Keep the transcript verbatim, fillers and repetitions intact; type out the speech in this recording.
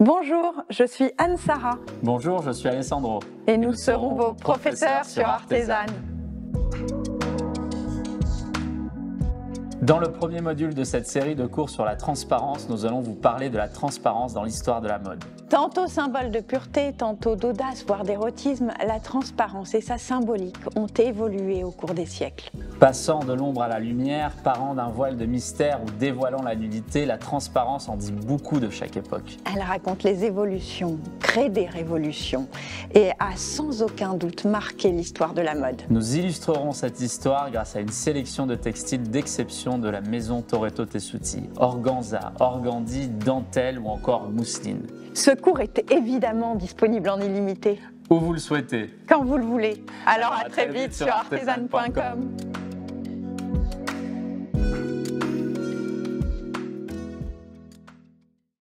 Bonjour, je suis Anne-Sarah. Bonjour, je suis Alessandro. Et nous, nous serons, serons vos professeurs, professeurs sur Artesane. Dans le premier module de cette série de cours sur la transparence, nous allons vous parler de la transparence dans l'histoire de la mode. Tantôt symbole de pureté, tantôt d'audace, voire d'érotisme, la transparence et sa symbolique ont évolué au cours des siècles. Passant de l'ombre à la lumière, parant d'un voile de mystère ou dévoilant la nudité, la transparence en dit beaucoup de chaque époque. Elle raconte les évolutions, crée des révolutions et a sans aucun doute marqué l'histoire de la mode. Nous illustrerons cette histoire grâce à une sélection de textiles d'exception de la maison Torretto-Tessuti, organza, organdi, dentelle ou encore mousseline. Ce cours est évidemment disponible en illimité. Où vous le souhaitez. Quand vous le voulez. Alors, Alors à, à très, très vite, vite sur Artesane point com.